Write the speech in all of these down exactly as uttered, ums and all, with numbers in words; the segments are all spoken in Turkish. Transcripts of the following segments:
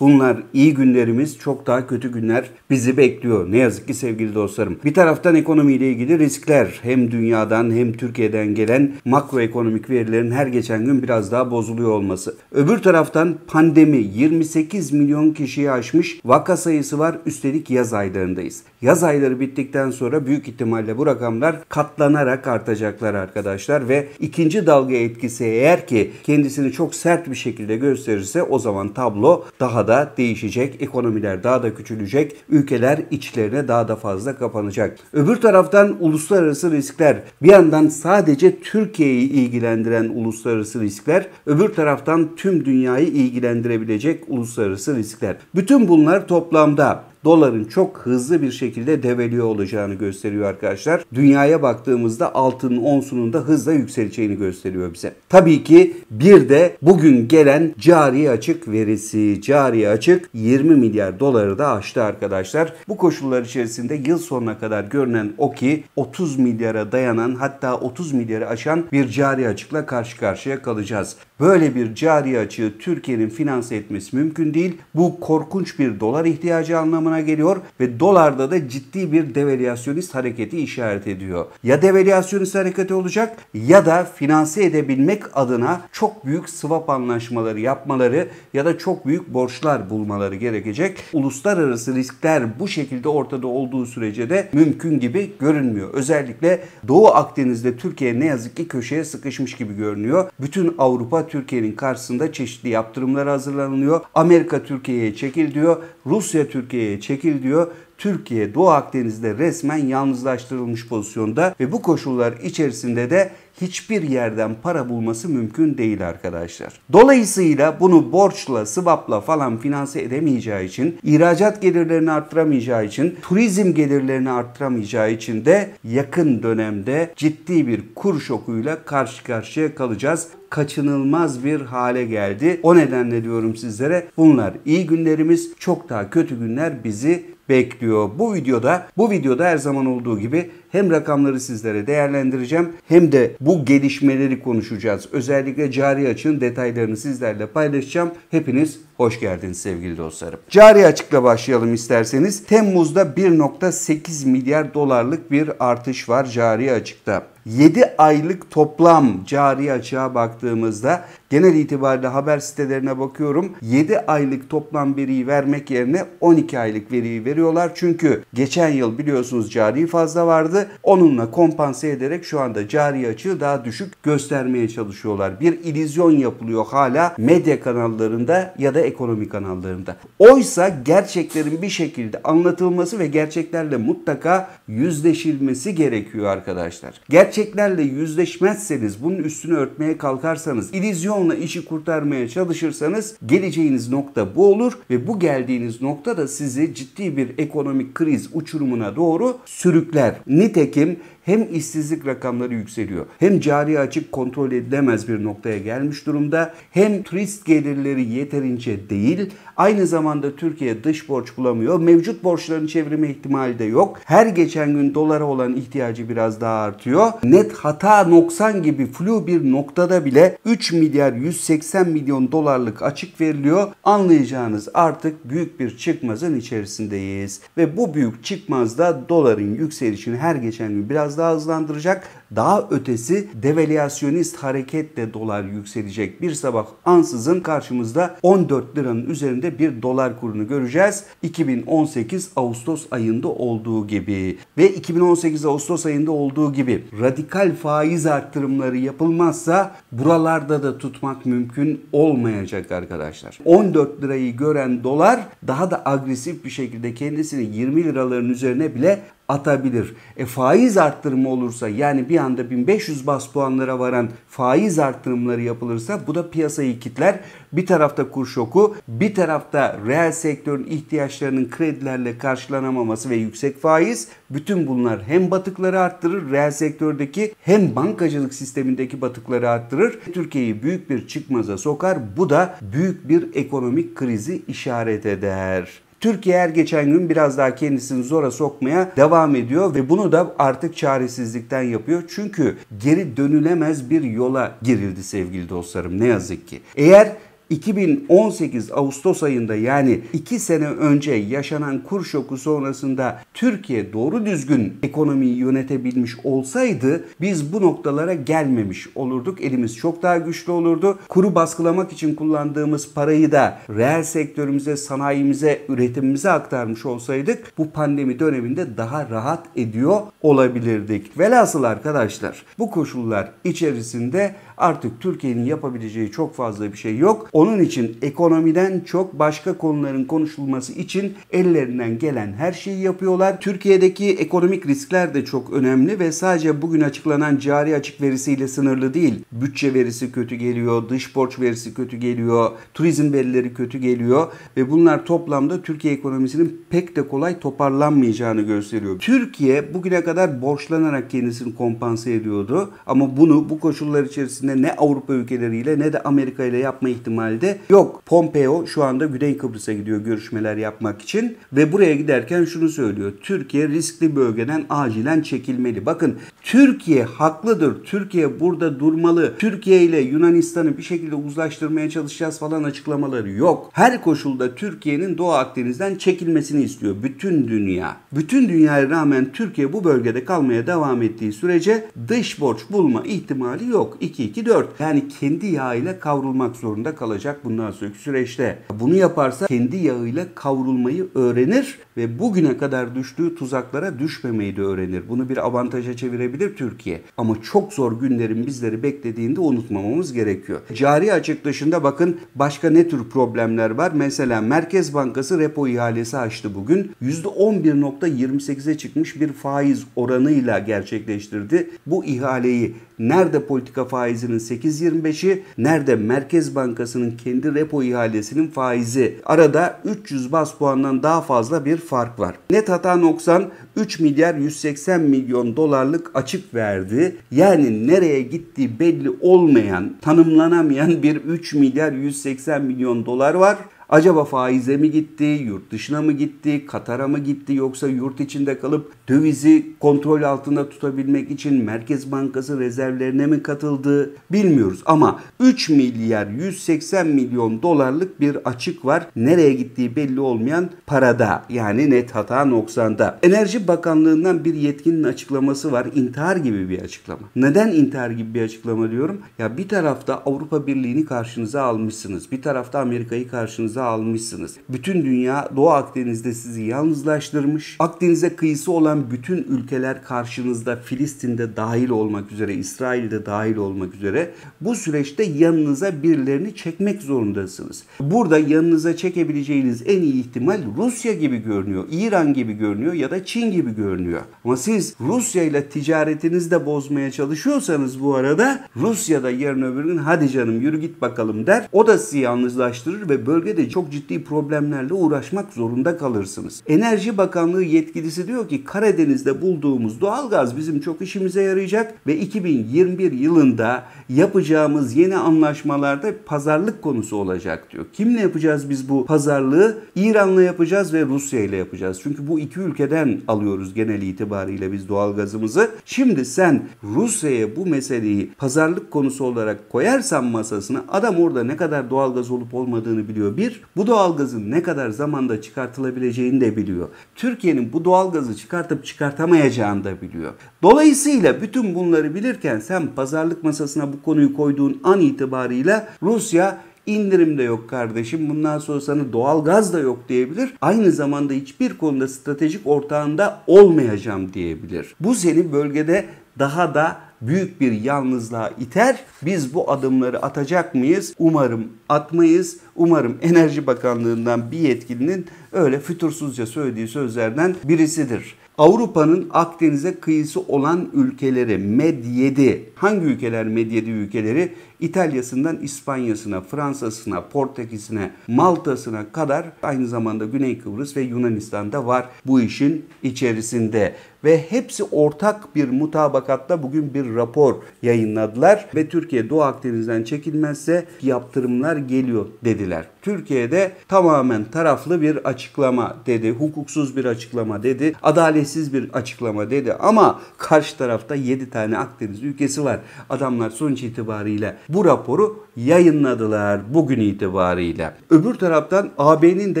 Bunlar iyi günlerimiz, çok daha kötü günler bizi bekliyor. Ne yazık ki sevgili dostlarım. Bir taraftan ekonomiyle ilgili riskler hem dünyadan hem Türkiye'den gelen makroekonomik verilerin her geçen gün biraz daha bozuluyor olması. Öbür taraftan pandemi yirmi sekiz milyon kişiyi aşmış vaka sayısı var. Üstelik yaz aylarındayız. Yaz ayları bittikten sonra büyük ihtimalle bu rakamlar katlanarak artacaklar arkadaşlar ve ikinci dalga etkisi eğer ki kendisini çok sert bir şekilde gösterirse o zaman tablo daha da değişecek, ekonomiler daha da küçülecek, ülkeler içlerine daha da fazla kapanacak. Öbür taraftan uluslararası riskler, bir yandan sadece Türkiye'yi ilgilendiren uluslararası riskler, öbür taraftan tüm dünyayı ilgilendirebilecek uluslararası riskler. Bütün bunlar toplamda doların çok hızlı bir şekilde develiyor olacağını gösteriyor arkadaşlar. Dünyaya baktığımızda altının onsunun da hızla yükseleceğini gösteriyor bize. Tabii ki bir de bugün gelen cari açık verisi. Cari açık yirmi milyar doları da aştı arkadaşlar. Bu koşullar içerisinde yıl sonuna kadar görünen o ki otuz milyara dayanan, hatta otuz milyarı aşan bir cari açıkla karşı karşıya kalacağız. Böyle bir cari açığı Türkiye'nin finanse etmesi mümkün değil. Bu korkunç bir dolar ihtiyacı anlamına geliyor ve dolarda da ciddi bir devalüasyonist hareketi işaret ediyor. Ya devalüasyonist hareketi olacak ya da finanse edebilmek adına çok büyük swap anlaşmaları yapmaları ya da çok büyük borçlar bulmaları gerekecek. Uluslararası riskler bu şekilde ortada olduğu sürece de mümkün gibi görünmüyor. Özellikle Doğu Akdeniz'de Türkiye ne yazık ki köşeye sıkışmış gibi görünüyor. Bütün Avrupa Türkiye'nin karşısında çeşitli yaptırımlara hazırlanılıyor. Amerika Türkiye'ye çekil diyor. Rusya Türkiye'ye çekil diyor. Türkiye Doğu Akdeniz'de resmen yalnızlaştırılmış pozisyonda ve bu koşullar içerisinde de hiçbir yerden para bulması mümkün değil arkadaşlar. Dolayısıyla bunu borçla, swapla falan finanse edemeyeceği için, ihracat gelirlerini arttıramayacağı için, turizm gelirlerini arttıramayacağı için de yakın dönemde ciddi bir kur şokuyla karşı karşıya kalacağız. Kaçınılmaz bir hale geldi. O nedenle diyorum sizlere, bunlar iyi günlerimiz, çok daha kötü günler bizi bekliyor. Bu videoda, bu videoda her zaman olduğu gibi hem rakamları sizlere değerlendireceğim hem de bu gelişmeleri konuşacağız. Özellikle cari açığın detaylarını sizlerle paylaşacağım. Hepiniz hoş geldiniz sevgili dostlarım. Cari açıkla başlayalım isterseniz. Temmuz'da bir nokta sekiz milyar dolarlık bir artış var cari açıkta. yedi aylık toplam cari açığa baktığımızda genel itibariyle haber sitelerine bakıyorum. yedi aylık toplam veriyi vermek yerine on iki aylık veriyi veriyorlar. Çünkü geçen yıl biliyorsunuz cari fazla vardı. Onunla kompanse ederek şu anda cari açığı daha düşük göstermeye çalışıyorlar. Bir illüzyon yapılıyor hala medya kanallarında ya da ekonomi kanallarında. Oysa gerçeklerin bir şekilde anlatılması ve gerçeklerle mutlaka yüzleşilmesi gerekiyor arkadaşlar. Gerçeklerle yüzleşmezseniz, bunun üstünü örtmeye kalkarsanız, illüzyonla işi kurtarmaya çalışırsanız geleceğiniz nokta bu olur ve bu geldiğiniz nokta da sizi ciddi bir ekonomik kriz uçurumuna doğru sürükler. Nitekim hem işsizlik rakamları yükseliyor, hem cari açık kontrol edilemez bir noktaya gelmiş durumda, hem turist gelirleri yeterince değil, aynı zamanda Türkiye dış borç bulamıyor, mevcut borçların çevirme ihtimali de yok, her geçen gün dolara olan ihtiyacı biraz daha artıyor. Net hata noksan gibi flu bir noktada bile üç milyar yüz seksen milyon dolarlık açık veriliyor. Anlayacağınız artık büyük bir çıkmazın içerisindeyiz ve bu büyük çıkmazda doların yükselişini her geçen gün biraz daha hızlandıracak. Daha ötesi devalüasyonist hareketle dolar yükselecek. Bir sabah ansızın karşımızda on dört liranın üzerinde bir dolar kurunu göreceğiz. iki bin on sekiz Ağustos ayında olduğu gibi ve iki bin on sekiz Ağustos ayında olduğu gibi radikal faiz artırımları yapılmazsa buralarda da tutmak mümkün olmayacak arkadaşlar. on dört lirayı gören dolar daha da agresif bir şekilde kendisini yirmi liraların üzerine bile atabilir. E faiz arttırımı olursa, yani bir anda bin beş yüz baz puanlara varan faiz arttırımları yapılırsa bu da piyasayı kitler. Bir tarafta kur şoku, bir tarafta reel sektörün ihtiyaçlarının kredilerle karşılanamaması ve yüksek faiz. Bütün bunlar hem batıkları arttırır, reel sektördeki hem bankacılık sistemindeki batıkları arttırır. Türkiye'yi büyük bir çıkmaza sokar. Bu da büyük bir ekonomik krizi işaret eder. Türkiye her geçen gün biraz daha kendisini zora sokmaya devam ediyor ve bunu da artık çaresizlikten yapıyor. Çünkü geri dönülemez bir yola girildi sevgili dostlarım ne yazık ki. Eğer iki bin on sekiz Ağustos ayında, yani iki sene önce yaşanan kur şoku sonrasında Türkiye doğru düzgün ekonomiyi yönetebilmiş olsaydı biz bu noktalara gelmemiş olurduk. Elimiz çok daha güçlü olurdu. Kuru baskılamak için kullandığımız parayı da reel sektörümüze, sanayimize, üretimimize aktarmış olsaydık bu pandemi döneminde daha rahat ediyor olabilirdik. Velhasıl arkadaşlar, bu koşullar içerisinde artık Türkiye'nin yapabileceği çok fazla bir şey yok. Onun için ekonomiden çok başka konuların konuşulması için ellerinden gelen her şeyi yapıyorlar. Türkiye'deki ekonomik riskler de çok önemli ve sadece bugün açıklanan cari açık verisiyle sınırlı değil. Bütçe verisi kötü geliyor, dış borç verisi kötü geliyor, turizm verileri kötü geliyor ve bunlar toplamda Türkiye ekonomisinin pek de kolay toparlanmayacağını gösteriyor. Türkiye bugüne kadar borçlanarak kendisini kompanse ediyordu ama bunu bu koşullar içerisinde ne Avrupa ülkeleriyle ne de Amerika ile yapma ihtimali de yok. Pompeo şu anda Güney Kıbrıs'a gidiyor görüşmeler yapmak için ve buraya giderken şunu söylüyor: Türkiye riskli bölgeden acilen çekilmeli. Bakın, Türkiye haklıdır. Türkiye burada durmalı. Türkiye ile Yunanistan'ı bir şekilde uzlaştırmaya çalışacağız falan açıklamaları yok. Her koşulda Türkiye'nin Doğu Akdeniz'den çekilmesini istiyor bütün dünya. Bütün dünyaya rağmen Türkiye bu bölgede kalmaya devam ettiği sürece dış borç bulma ihtimali yok. iki iki dört. Yani kendi yağıyla kavrulmak zorunda kalacak bundan sonraki süreçte. Bunu yaparsa kendi yağıyla kavrulmayı öğrenir ve bugüne kadar düştüğü tuzaklara düşmemeyi de öğrenir. Bunu bir avantaja çevirebilir Türkiye. Ama çok zor günlerin bizleri beklediğini de unutmamamız gerekiyor. Cari açık dışında bakın başka ne tür problemler var. Mesela Merkez Bankası repo ihalesi açtı bugün. yüzde on bir nokta yirmi sekize çıkmış bir faiz oranıyla gerçekleştirdi bu ihaleyi. Nerede politika faizinin sekiz yirmi beşi, nerede Merkez Bankası'nın kendi repo ihalesinin faizi? Arada üç yüz baz puandan daha fazla bir fark var. Net hata noksan üç milyar yüz seksen milyon dolarlık açık verdi. Yani nereye gittiği belli olmayan, tanımlanamayan bir üç milyar yüz seksen milyon dolar var. Acaba faize mi gitti, yurt dışına mı gitti, Katar'a mı gitti, yoksa yurt içinde kalıp dövizi kontrol altında tutabilmek için Merkez Bankası rezervlerine mi katıldı bilmiyoruz. Ama üç milyar yüz seksen milyon dolarlık bir açık var. Nereye gittiği belli olmayan parada, yani net hata noksanda. Enerji Bakanlığı'ndan bir yetkinin açıklaması var. İntihar gibi bir açıklama. Neden intihar gibi bir açıklama diyorum? Ya bir tarafta Avrupa Birliği'ni karşınıza almışsınız. Bir tarafta Amerika'yı karşınıza almışsınız. Bütün dünya Doğu Akdeniz'de sizi yalnızlaştırmış. Akdeniz'e kıyısı olan bütün ülkeler karşınızda, Filistin'de dahil olmak üzere, İsrail'de dahil olmak üzere. Bu süreçte yanınıza birilerini çekmek zorundasınız. Burada yanınıza çekebileceğiniz en iyi ihtimal Rusya gibi görünüyor, İran gibi görünüyor ya da Çin gibi görünüyor. Ama siz Rusya ile ticaretinizi de bozmaya çalışıyorsanız bu arada, Rusya da yarın öbür gün hadi canım yürü git bakalım der. O da sizi yalnızlaştırır ve bölge de çok ciddi problemlerle uğraşmak zorunda kalırsınız. Enerji Bakanlığı yetkilisi diyor ki Karadeniz'de bulduğumuz doğalgaz bizim çok işimize yarayacak ve iki bin yirmi bir yılında yapacağımız yeni anlaşmalarda pazarlık konusu olacak diyor. Kimle yapacağız biz bu pazarlığı? İran'la yapacağız ve Rusya ile yapacağız. Çünkü bu iki ülkeden alıyoruz genel itibariyle biz doğalgazımızı. Şimdi sen Rusya'ya bu meseleyi pazarlık konusu olarak koyarsan masasına, adam orada ne kadar doğalgaz olup olmadığını biliyor. Bir, bu doğalgazın ne kadar zamanda çıkartılabileceğini de biliyor. Türkiye'nin bu doğalgazı çıkartıp çıkartamayacağını da biliyor. Dolayısıyla bütün bunları bilirken sen pazarlık masasına bu konuyu koyduğun an itibariyle Rusya indirim de yok kardeşim, bundan sonra sana doğalgaz da yok diyebilir. Aynı zamanda hiçbir konuda stratejik ortağında olmayacağım diyebilir. Bu seni bölgede daha da büyük bir yalnızlığa iter. Biz bu adımları atacak mıyız? Umarım atmayız. Umarım Enerji Bakanlığı'ndan bir yetkilinin öyle fütursuzca söylediği sözlerden birisidir. Avrupa'nın Akdeniz'e kıyısı olan ülkeleri, Med yedi, hangi ülkeler Med yedi ülkeleri? İtalya'sından İspanya'sına, Fransa'sına, Portekiz'ine, Malta'sına kadar aynı zamanda Güney Kıbrıs ve Yunanistan'da var bu işin içerisinde. Ve hepsi ortak bir mutabakatta bugün bir rapor yayınladılar ve Türkiye Doğu Akdeniz'den çekilmezse yaptırımlar geliyor dediler. Türkiye'de tamamen taraflı bir açıklama dedi. Hukuksuz bir açıklama dedi. Adaletsiz bir açıklama dedi. Ama karşı tarafta yedi tane Akdeniz ülkesi var. Adamlar sonuç itibariyle bu raporu yayınladılar bugün itibariyle. Öbür taraftan A B'nin de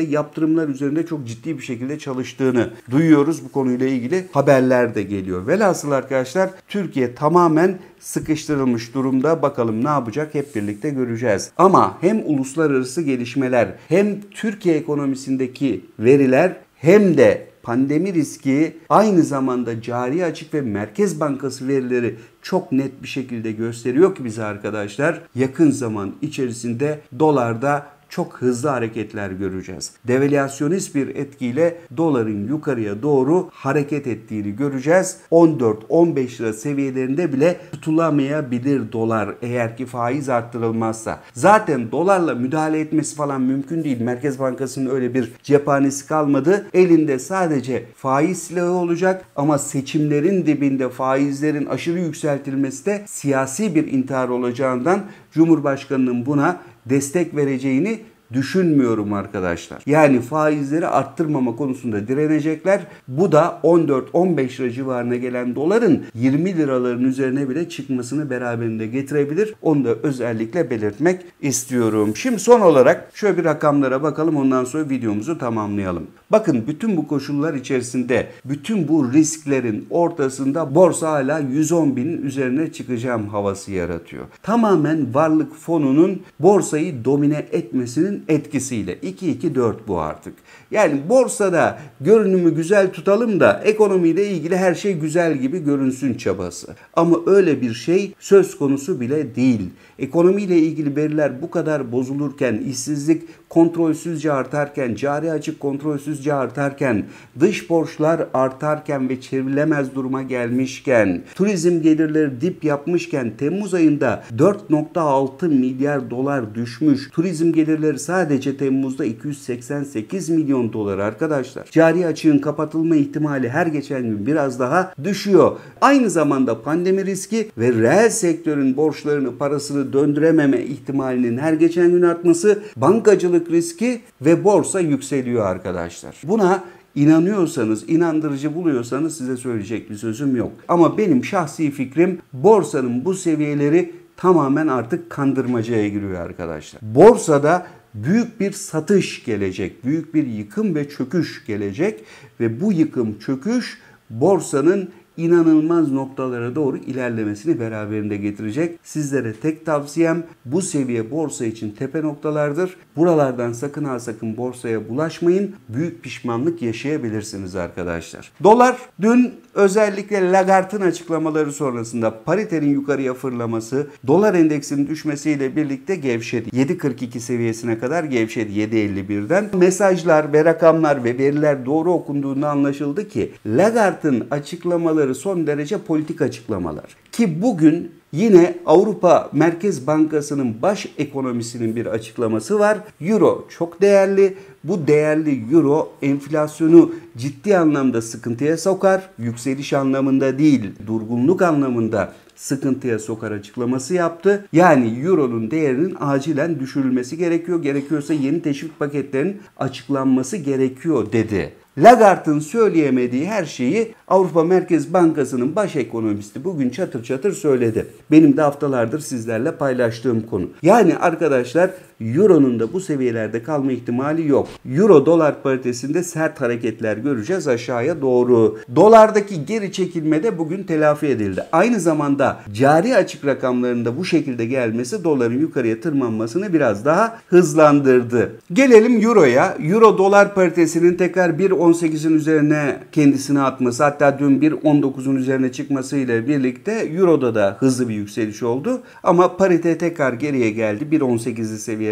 yaptırımlar üzerinde çok ciddi bir şekilde çalıştığını duyuyoruz. Bu konuyla ilgili haberler de geliyor. Velhasıl arkadaşlar Türkiye tamamen sıkıştırılmış durumda. Bakalım ne yapacak hep birlikte göreceğiz. Ama hem uluslararası gelişmeler hem Türkiye ekonomisindeki veriler hem de pandemi riski aynı zamanda cari açık ve Merkez Bankası verileri çok net bir şekilde gösteriyor ki bize arkadaşlar yakın zaman içerisinde dolarda çok hızlı hareketler göreceğiz. Devalüasyonist bir etkiyle doların yukarıya doğru hareket ettiğini göreceğiz. on dört on beş lira seviyelerinde bile tutulamayabilir dolar eğer ki faiz arttırılmazsa. Zaten dolarla müdahale etmesi falan mümkün değil. Merkez Bankası'nın öyle bir cephanesi kalmadı. Elinde sadece faiz silahı olacak ama seçimlerin dibinde faizlerin aşırı yükseltilmesi de siyasi bir intihar olacağından Cumhurbaşkanı'nın buna destek vereceğini düşünmüyorum arkadaşlar. Yani faizleri arttırmama konusunda direnecekler. Bu da on dört on beş lira civarına gelen doların yirmi liraların üzerine bile çıkmasını beraberinde getirebilir. Onu da özellikle belirtmek istiyorum. Şimdi son olarak şöyle bir rakamlara bakalım. Ondan sonra videomuzu tamamlayalım. Bakın bütün bu koşullar içerisinde, bütün bu risklerin ortasında borsa hala yüz on binin üzerine çıkacağım havası yaratıyor. Tamamen varlık fonunun borsayı domine etmesinin etkisiyle iki iki dört bu artık. Yani borsada görünümü güzel tutalım da ekonomiyle ilgili her şey güzel gibi görünsün çabası. Ama öyle bir şey söz konusu bile değil. Ekonomiyle ilgili veriler bu kadar bozulurken, işsizlik kontrolsüzce artarken, cari açık kontrolsüzce artarken, dış borçlar artarken ve çevrilemez duruma gelmişken, turizm gelirleri dip yapmışken Temmuz ayında dört nokta altı milyar dolar düşmüş. Turizm gelirleri sadece Temmuz'da iki yüz seksen sekiz milyon dolar arkadaşlar. Cari açığın kapatılma ihtimali her geçen gün biraz daha düşüyor. Aynı zamanda pandemi riski ve reel sektörün borçlarını, parasını döndürememe ihtimalinin her geçen gün artması, bankacılık riski ve borsa yükseliyor arkadaşlar. Buna inanıyorsanız, inandırıcı buluyorsanız size söyleyecek bir sözüm yok. Ama benim şahsi fikrim borsanın bu seviyeleri tamamen artık kandırmacaya giriyor arkadaşlar. Borsada büyük bir satış gelecek, büyük bir yıkım ve çöküş gelecek ve bu yıkım, çöküş borsanın inanılmaz noktalara doğru ilerlemesini beraberinde getirecek. Sizlere tek tavsiyem bu seviye borsa için tepe noktalardır. Buralardan sakın ha sakın borsaya bulaşmayın. Büyük pişmanlık yaşayabilirsiniz arkadaşlar. Dolar dün özellikle Lagarde'ın açıklamaları sonrasında paritenin yukarıya fırlaması, dolar endeksinin düşmesiyle birlikte gevşedi. yedi kırk iki seviyesine kadar gevşedi yedi elli birden. Mesajlar ve rakamlar ve veriler doğru okunduğunda anlaşıldı ki Lagarde'ın açıklamaları son derece politik açıklamalar. Ki bugün yine Avrupa Merkez Bankası'nın baş ekonomisinin bir açıklaması var. Euro çok değerli. Bu değerli euro enflasyonu ciddi anlamda sıkıntıya sokar. Yükseliş anlamında değil, durgunluk anlamında sıkıntıya sokar açıklaması yaptı. Yani euronun değerinin acilen düşürülmesi gerekiyor. Gerekiyorsa yeni teşvik paketlerinin açıklanması gerekiyor dedi. Lagarde'ın söyleyemediği her şeyi Avrupa Merkez Bankası'nın baş ekonomisti bugün çatır çatır söyledi. Benim de haftalardır sizlerle paylaştığım konu. Yani arkadaşlar Euro'nun da bu seviyelerde kalma ihtimali yok. Euro dolar paritesinde sert hareketler göreceğiz aşağıya doğru. Dolardaki geri çekilme de bugün telafi edildi. Aynı zamanda cari açık rakamlarında bu şekilde gelmesi doların yukarıya tırmanmasını biraz daha hızlandırdı. Gelelim Euro'ya. Euro dolar paritesinin tekrar bir on sekizin üzerine kendisini atması, hatta dün bir on dokuzun üzerine çıkmasıyla birlikte Euro'da da hızlı bir yükseliş oldu. Ama parite tekrar geriye geldi bir on sekizli seviyeye.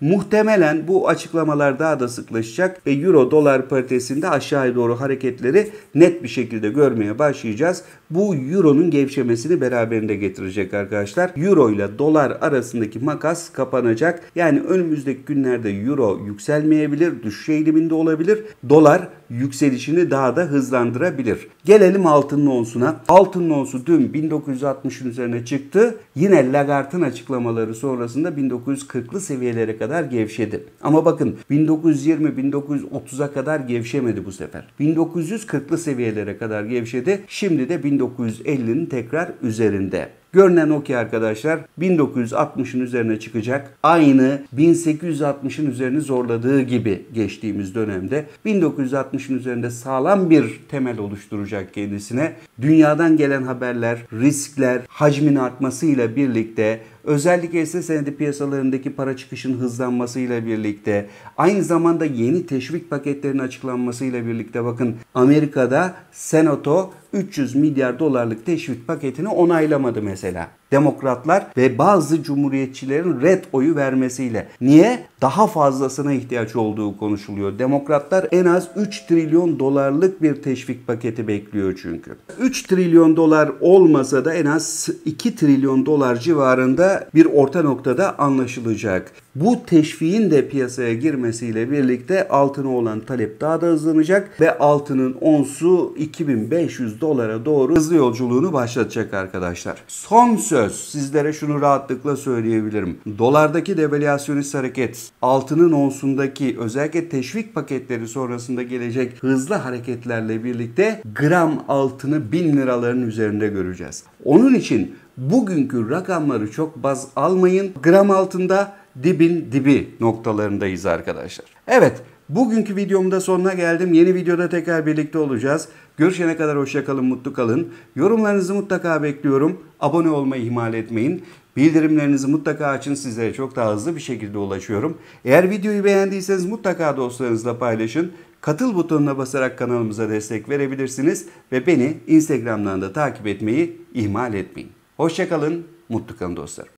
Muhtemelen bu açıklamalar daha da sıklaşacak ve Euro dolar paritesinde aşağıya doğru hareketleri net bir şekilde görmeye başlayacağız. Bu Euro'nun gevşemesini beraberinde getirecek arkadaşlar. Euro ile dolar arasındaki makas kapanacak. Yani önümüzdeki günlerde Euro yükselmeyebilir, düşüş eğiliminde olabilir. Dolar yükselişini daha da hızlandırabilir. Gelelim altının onsuna. Altının onsu dün bin dokuz yüz altmışın üzerine çıktı. Yine Lagarde'ın açıklamaları sonrasında bin dokuz yüz kırklı seviyelere kadar gevşedi. Ama bakın bin dokuz yüz yirmi bin dokuz yüz otuza kadar gevşemedi bu sefer. bin dokuz yüz kırklı seviyelere kadar gevşedi. Şimdi de bin dokuz yüz ellinin tekrar üzerinde. Görünen o ki arkadaşlar bin dokuz yüz altmışın üzerine çıkacak. Aynı bin sekiz yüz altmışın üzerini zorladığı gibi geçtiğimiz dönemde bin dokuz yüz altmışın üzerinde sağlam bir temel oluşturacak kendisine. Dünyadan gelen haberler, riskler, hacmin artmasıyla birlikte, özellikle hisse senedi piyasalarındaki para çıkışın hızlanmasıyla birlikte, aynı zamanda yeni teşvik paketlerinin açıklanmasıyla birlikte bakın Amerika'da Senato üç yüz milyar dolarlık teşvik paketini onaylamadı mesela. Demokratlar ve bazı cumhuriyetçilerin red oyu vermesiyle. Niye? Daha fazlasına ihtiyaç olduğu konuşuluyor. Demokratlar en az üç trilyon dolarlık bir teşvik paketi bekliyor çünkü. üç trilyon dolar olmasa da en az iki trilyon dolar civarında bir orta noktada anlaşılacak. Bu teşviğin de piyasaya girmesiyle birlikte altına olan talep daha da hızlanacak ve altının onsu iki bin beş yüz dolara doğru hızlı yolculuğunu başlatacak arkadaşlar. Son söz. Sizlere şunu rahatlıkla söyleyebilirim. Dolardaki devalüasyonist hareket, altının onsundaki özellikle teşvik paketleri sonrasında gelecek hızlı hareketlerle birlikte gram altını bin liraların üzerinde göreceğiz. Onun için bugünkü rakamları çok baz almayın. Gram altında dibin dibi noktalarındayız arkadaşlar. Evet, bugünkü videomun da sonuna geldim. Yeni videoda tekrar birlikte olacağız. Görüşene kadar hoşça kalın, mutlu kalın. Yorumlarınızı mutlaka bekliyorum. Abone olmayı ihmal etmeyin. Bildirimlerinizi mutlaka açın. Sizlere çok daha hızlı bir şekilde ulaşıyorum. Eğer videoyu beğendiyseniz mutlaka dostlarınızla paylaşın. Katıl butonuna basarak kanalımıza destek verebilirsiniz. Ve beni Instagram'dan da takip etmeyi ihmal etmeyin. Hoşça kalın, mutlu kalın dostlarım.